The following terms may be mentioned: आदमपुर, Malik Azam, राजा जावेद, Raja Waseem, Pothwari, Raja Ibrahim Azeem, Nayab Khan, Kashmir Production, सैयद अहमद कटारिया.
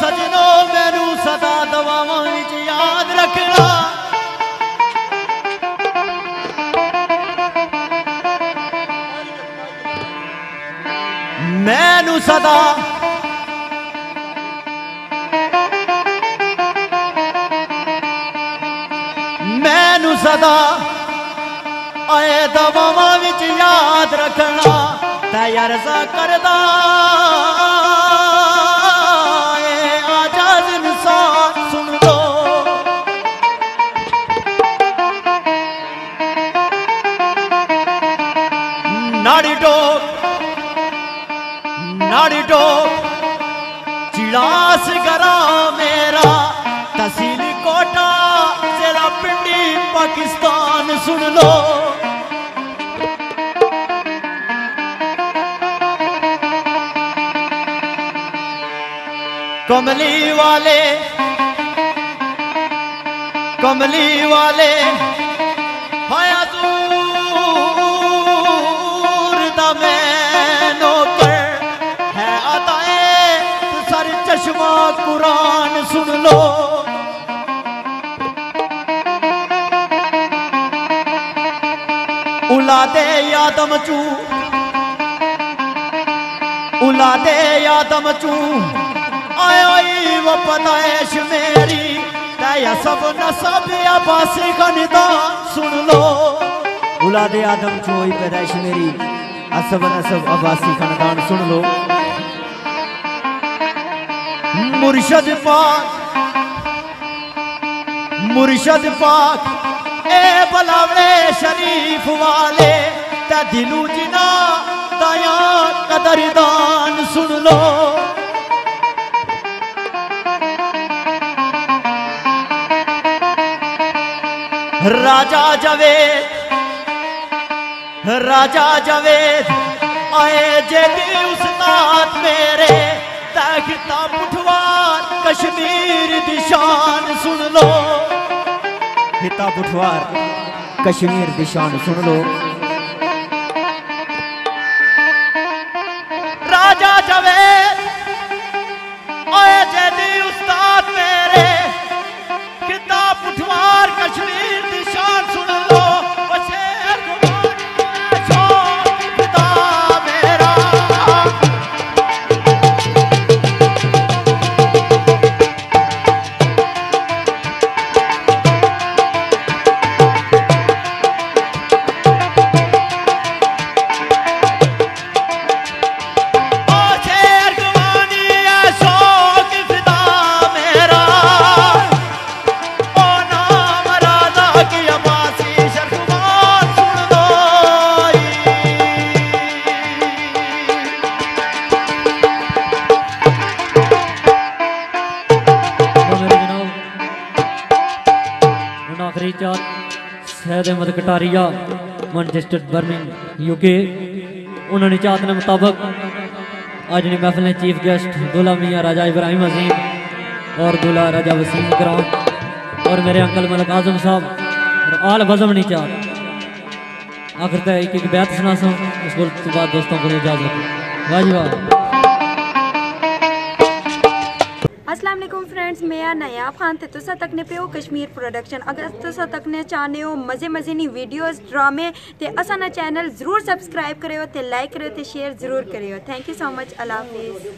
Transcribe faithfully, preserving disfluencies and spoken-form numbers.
सजनो मैनू सदा दवावां विच याद रखना। मैनू सदा मैनू सदा आए दवावां विच याद रखना। तै अर्ज़ा करदा नाड़ी डोक नाड़ी डोक चिड़ास गरा मेरा तहसील कोटा जिला पिंडी पाकिस्तान। सुन लो कमली वाले कमली वाले हाया चश्मा कुरान। सुन लो उलादे यादम चू उलादे यादम चू आयो वो पतायश मेरी तया सब न सब आबासी गनिदा। सुन लो उलादे आदम चू आई पैदाइश मेरी असब न सब आबासी खानदान। सुन लो मुर्शद पाक मुर्शद पाक ए बलावड़े शरीफ वाले ते दिलू जिना दया कदरदान। सुन लो राजा जावेद राजा जावेद आए जेदी उस्ताद मेरे तखता पुठवार कश्मीर दिशान। सुन लो हिता पुठवार कश्मीर दिशान। सुन लो राजा जावेद आए जैदी उस्ताद मेरे हिता पुठवार कश्मीर दिशान। सुन लो सैयद अहमद कटारिया Manchester Birmingham UK उन्होंने चाहत के मुताबिक आज ने महफिल ने चीफ गेस्ट दूल्हा मियाँ राजा इब्राहिम अजीम और दूल्हा राजा वसीम कराम और मेरे अंकल मलिक आजम साहब और आल बज़म ने चाहत। आखिर तक एक एक बैत सुना सो उसके बाद दोस्तों को इजाज़त। वाह जी वाह। अस्सलाम वालेकुम फ्रेंड्स, मैं नयाब खान ते तुसा तक ने पे हो कश्मीर प्रोडक्शन। अगर तुसा तक ने चाहने हो मज़े मज़े नी वीडियोस ड्रामे ते असाना चैनल ज़रूर सब्सक्राइब करें, लाइक करें, शेयर ज़रूर करें। Thank you so much. अल्लाह हाफिज़।